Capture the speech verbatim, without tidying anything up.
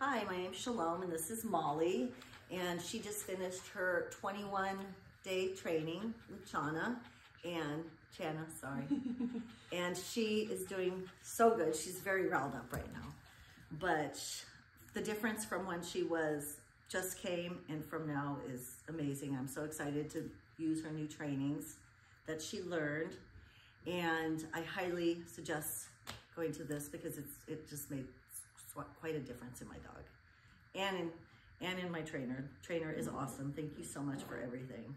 Hi, my name's Shalom and this is Molly, and she just finished her twenty-one day training with Chana and Chana, sorry. And she is doing so good. She's very riled up right now, but the difference from when she was just came and from now is amazing. I'm so excited to use her new trainings that she learned, and I highly suggest going to this because it's it just made quite a difference in my dog and in and in my trainer. Trainer is awesome. Thank you so much for everything.